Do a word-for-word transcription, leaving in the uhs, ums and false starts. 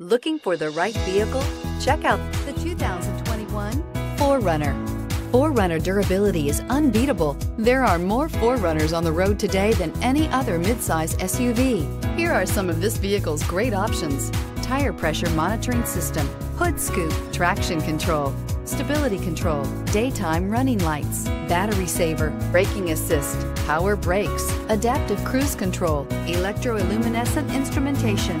Looking for the right vehicle? Check out the two thousand twenty-one four runner. four runner durability is unbeatable. There are more four runners on the road today than any other midsize S U V. Here are some of this vehicle's great options: tire pressure monitoring system, hood scoop, traction control, stability control, daytime running lights, battery saver, braking assist, power brakes, adaptive cruise control, electroilluminescent instrumentation.